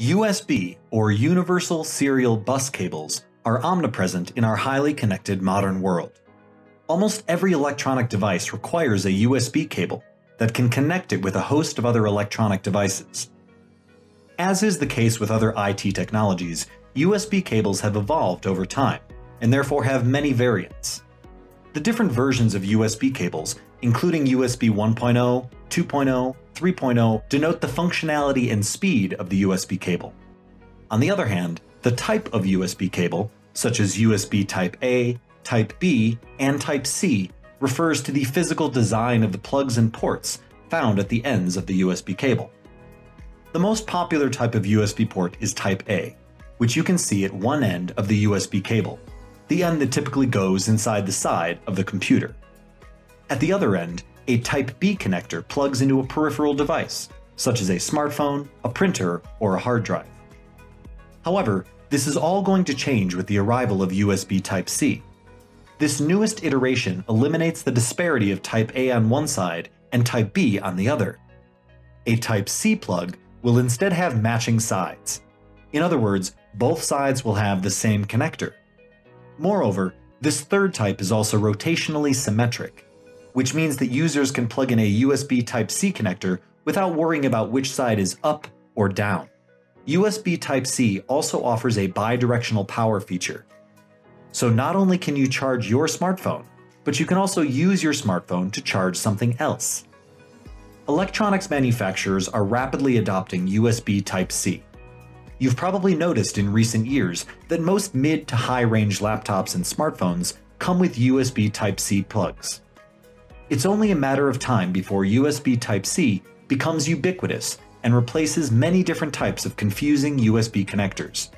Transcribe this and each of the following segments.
USB, or universal serial bus cables, are omnipresent in our highly connected modern world. Almost every electronic device requires a USB cable that can connect it with a host of other electronic devices. As is the case with other IT technologies, USB cables have evolved over time, and therefore have many variants. The different versions of USB cables, including USB 1.0, 2.0, 3.0, denote the functionality and speed of the USB cable. On the other hand, the type of USB cable, such as USB Type A, Type B, and Type C, refers to the physical design of the plugs and ports found at the ends of the USB cable. The most popular type of USB port is Type A, which you can see at one end of the USB cable, the end that typically goes inside the side of the computer. At the other end, a Type B connector plugs into a peripheral device, such as a smartphone, a printer, or a hard drive. However, this is all going to change with the arrival of USB Type C. This newest iteration eliminates the disparity of Type A on one side and Type B on the other. A Type C plug will instead have matching sides. In other words, both sides will have the same connector. Moreover, this third type is also rotationally symmetric, which means that users can plug in a USB Type C connector without worrying about which side is up or down. USB Type-C also offers a bidirectional power feature. So not only can you charge your smartphone, but you can also use your smartphone to charge something else. Electronics manufacturers are rapidly adopting USB Type-C. You've probably noticed in recent years that most mid to high-range laptops and smartphones come with USB Type-C plugs. It's only a matter of time before USB Type-C becomes ubiquitous and replaces many different types of confusing USB connectors.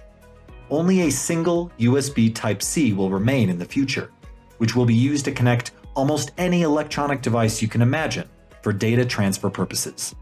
Only a single USB Type-C will remain in the future, which will be used to connect almost any electronic device you can imagine for data transfer purposes.